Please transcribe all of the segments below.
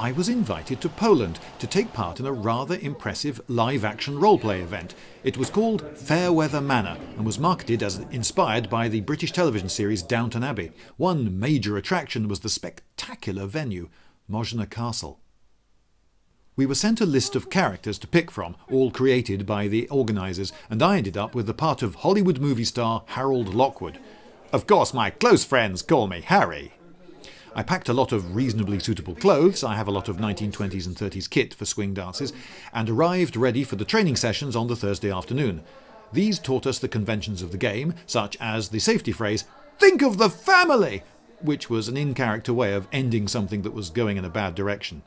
I was invited to Poland to take part in a rather impressive live-action role-play event. It was called Fairweather Manor and was marketed as inspired by the British television series Downton Abbey. One major attraction was the spectacular venue, Mojna Castle. We were sent a list of characters to pick from, all created by the organisers, and I ended up with the part of Hollywood movie star Harold Lockwood. Of course, my close friends call me Harry. I packed a lot of reasonably suitable clothes, I have a lot of 1920s and 30s kit for swing dances, and arrived ready for the training sessions on the Thursday afternoon. These taught us the conventions of the game, such as the safety phrase, "Think of the family!" which was an in-character way of ending something that was going in a bad direction.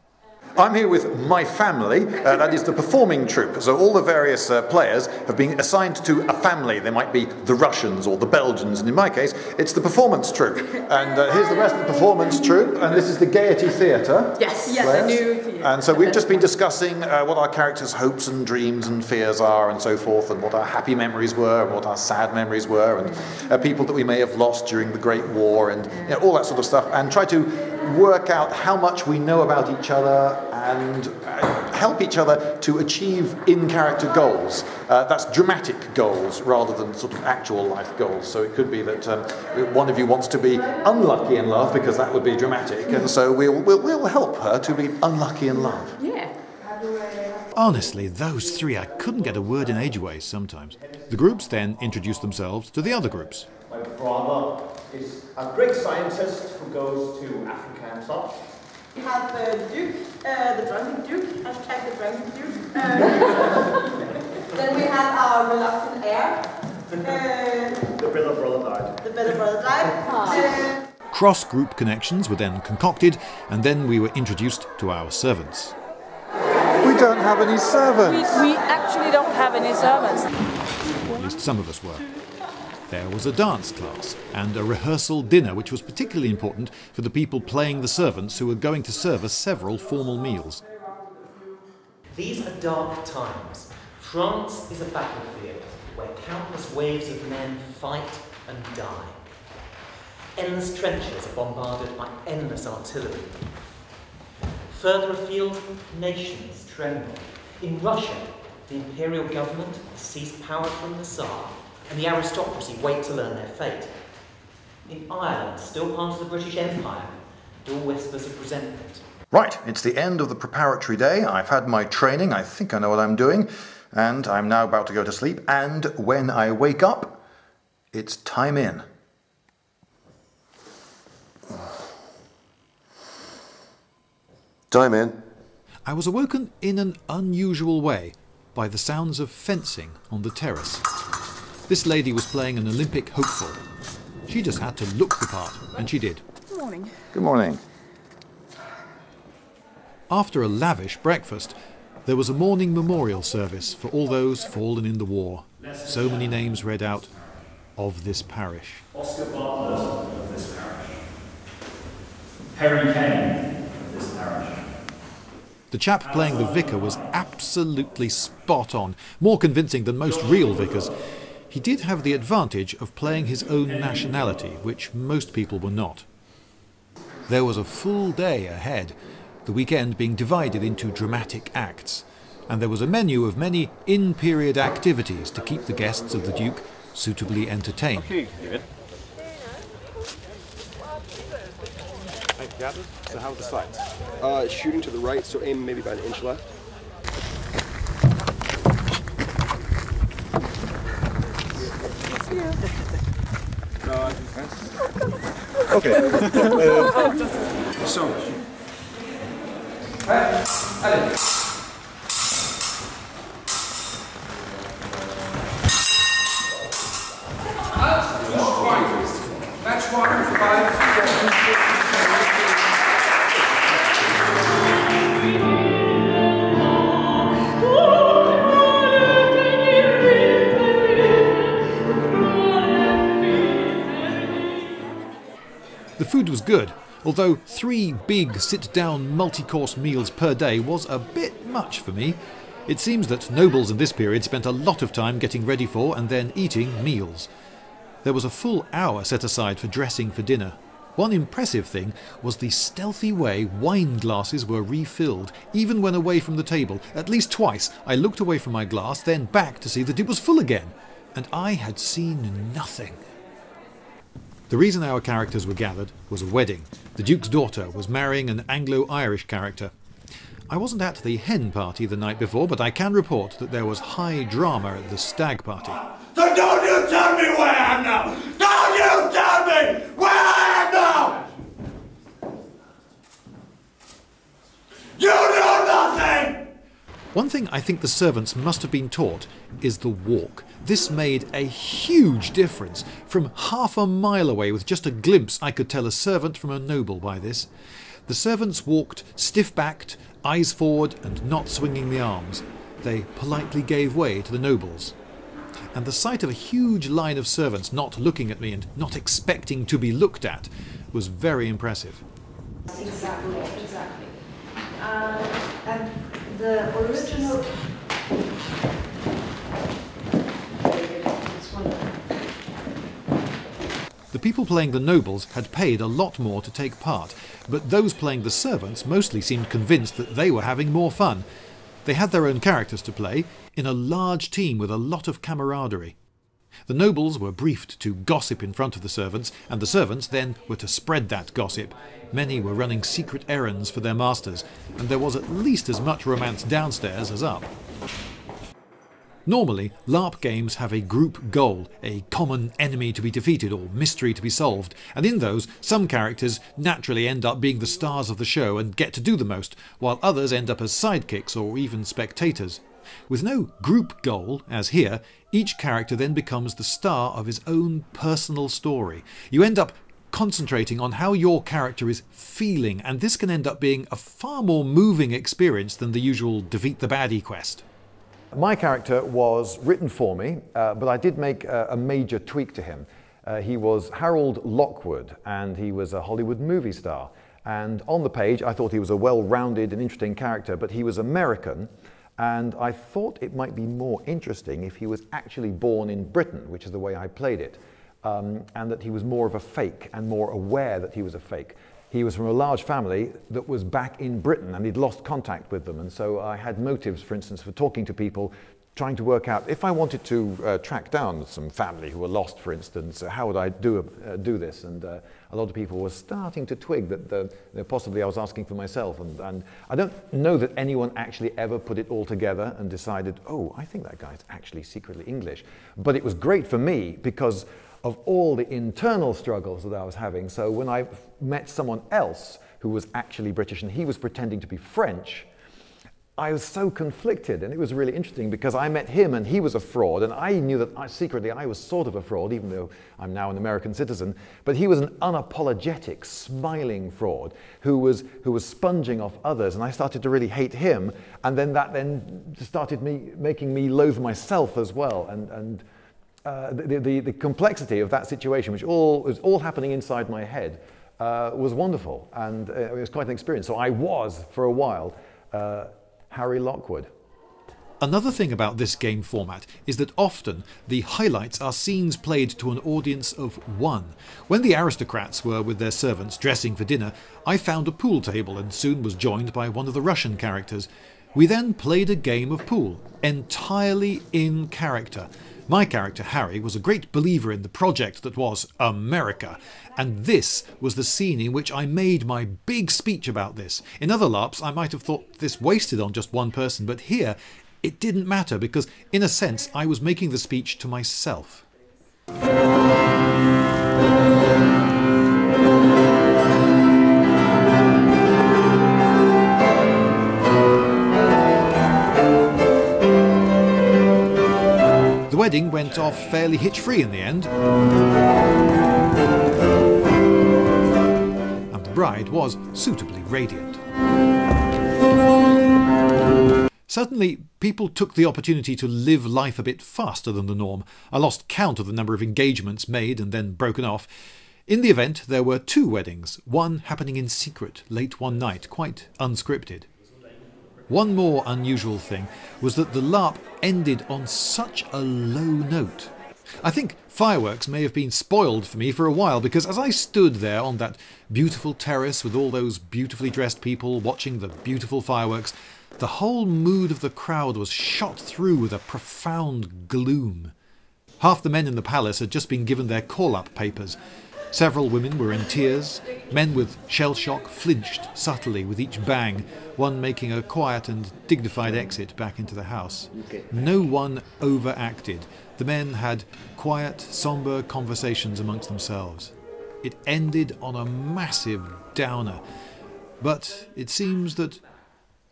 I'm here with my family, that is the performing troupe. So all the various players have been assigned to a family. They might be the Russians or the Belgians, and in my case, it's the performance troupe. And here's the rest of the performance troupe, and this is the Gaiety Theatre. Yes, yes, a new theatre. And so we've just been discussing what our characters' hopes and dreams and fears are, and so forth, and what our happy memories were, and what our sad memories were, and people that we may have lost during the Great War, and you know, all that sort of stuff, and try to work out how much we know about each other and help each other to achieve in-character goals. That's dramatic goals rather than sort of actual life goals. So it could be that one of you wants to be unlucky in love because that would be dramatic, and so we'll help her to be unlucky in love. Yeah. Honestly, those three, I couldn't get a word in edgeways sometimes. The groups then introduced themselves to the other groups. Brahma is a great scientist who goes to Africa and such. We have Duke, the drunken Duke, hashtag the drunken Duke. Then we have our reluctant heir. The Biller brother died. The Biller brother died. Cross-group connections were then concocted, and then we were introduced to our servants. We don't have any servants. We actually don't have any servants. At least some of us were. There was a dance class and a rehearsal dinner, which was particularly important for the people playing the servants who were going to serve us several formal meals. These are dark times. France is a battlefield where countless waves of men fight and die. Endless trenches are bombarded by endless artillery. Further afield, nations tremble. In Russia, the imperial government has seized power from the Tsar, and the aristocracy wait to learn their fate. In Ireland, still part of the British Empire, dull whispers of resentment. Right, it's the end of the preparatory day. I've had my training, I think I know what I'm doing, and I'm now about to go to sleep, and when I wake up, it's time in. Time in. I was awoken in an unusual way by the sounds of fencing on the terrace. This lady was playing an Olympic hopeful. She just had to look the part, and she did. Good morning. Good morning. After a lavish breakfast, there was a morning memorial service for all those fallen in the war. So many names read out, of this parish. Oscar Bartlett of this parish. Perry Kane of this parish. The chap playing the vicar was absolutely spot on, more convincing than most real vicars. He did have the advantage of playing his own nationality, which most people were not. There was a full day ahead, the weekend being divided into dramatic acts, and there was a menu of many in-period activities to keep the guests of the Duke suitably entertained. Okay, David. I've gathered. So how are the sights? Shooting to the right, so aim maybe by an inch left. Okay. So. Match one for 5 seconds. The food was good, although 3 big sit-down multi-course meals per day was a bit much for me. It seems that nobles in this period spent a lot of time getting ready for and then eating meals. There was a full hour set aside for dressing for dinner. One impressive thing was the stealthy way wine glasses were refilled, even when away from the table. At least twice I looked away from my glass, then back to see that it was full again, and I had seen nothing. The reason our characters were gathered was a wedding. The Duke's daughter was marrying an Anglo-Irish character. I wasn't at the hen party the night before, but I can report that there was high drama at the stag party. So don't you tell me where I am now! Don't you tell me where I am now! You know nothing! One thing I think the servants must have been taught is the walk. This made a huge difference. From half a mile away, with just a glimpse, I could tell a servant from a noble by this. The servants walked stiff-backed, eyes forward and not swinging the arms. They politely gave way to the nobles. And the sight of a huge line of servants not looking at me and not expecting to be looked at was very impressive. Exactly, exactly. And the original... The people playing the nobles had paid a lot more to take part, but those playing the servants mostly seemed convinced that they were having more fun. They had their own characters to play, in a large team with a lot of camaraderie. The nobles were briefed to gossip in front of the servants, and the servants then were to spread that gossip. Many were running secret errands for their masters, and there was at least as much romance downstairs as up. Normally, LARP games have a group goal, a common enemy to be defeated or mystery to be solved, and in those, some characters naturally end up being the stars of the show and get to do the most, while others end up as sidekicks or even spectators. With no group goal, as here, each character then becomes the star of his own personal story. You end up concentrating on how your character is feeling, and this can end up being a far more moving experience than the usual defeat the baddie quest. My character was written for me, but I did make a major tweak to him. He was Harold Lockwood, and he was a Hollywood movie star. And on the page, I thought he was a well-rounded and interesting character, but he was American, and I thought it might be more interesting if he was actually born in Britain, which is the way I played it, and that he was more of a fake and more aware that he was a fake. He was from a large family that was back in Britain, and he'd lost contact with them, and so I had motives, for instance, for talking to people, trying to work out, if I wanted to track down some family who were lost, for instance, how would I do this? And a lot of people were starting to twig that possibly I was asking for myself, and I don't know that anyone actually ever put it all together and decided, oh, I think that guy's actually secretly English. But it was great for me because of all the internal struggles that I was having. So when I met someone else who was actually British and he was pretending to be French, I was so conflicted, and it was really interesting because I met him and he was a fraud, and I knew that secretly I was sort of a fraud, even though I'm now an American citizen, but he was an unapologetic, smiling fraud who was sponging off others, and I started to really hate him, and then that then started making me loathe myself as well, and the complexity of that situation, which was all happening inside my head, was wonderful, and it was quite an experience. So I was, for a while, Harry Lockwood. Another thing about this game format is that often the highlights are scenes played to an audience of one. When the aristocrats were with their servants dressing for dinner, I found a pool table and soon was joined by one of the Russian characters. We then played a game of pool, entirely in character. My character, Harry, was a great believer in the project that was America, and this was the scene in which I made my big speech about this. In other LARPs, I might have thought this wasted on just one person, but here it didn't matter because, in a sense, I was making the speech to myself. The wedding went off fairly hitch-free in the end, and the bride was suitably radiant. Suddenly, people took the opportunity to live life a bit faster than the norm. I lost count of the number of engagements made and then broken off. In the event, there were two weddings, one happening in secret late one night, quite unscripted. One more unusual thing was that the LARP ended on such a low note. I think fireworks may have been spoiled for me for a while, because as I stood there on that beautiful terrace with all those beautifully dressed people watching the beautiful fireworks, the whole mood of the crowd was shot through with a profound gloom. Half the men in the palace had just been given their call-up papers. Several women were in tears. Men with shell shock flinched subtly with each bang, one making a quiet and dignified exit back into the house. No one overacted. The men had quiet, sombre conversations amongst themselves. It ended on a massive downer, but it seems that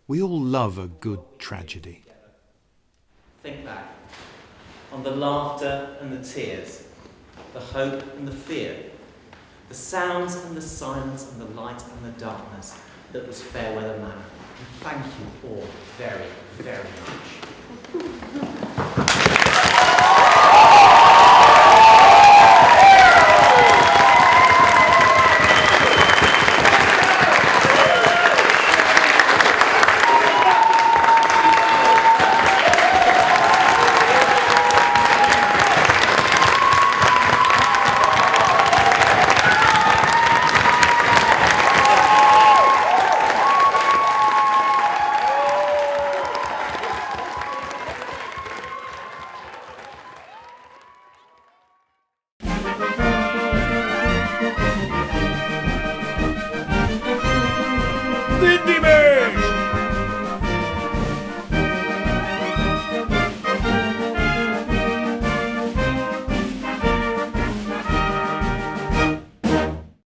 we all love a good tragedy. Think back on the laughter and the tears, the hope and the fear, the sounds and the silence and the light and the darkness that was Fairweather Manor. And thank you all very, very much.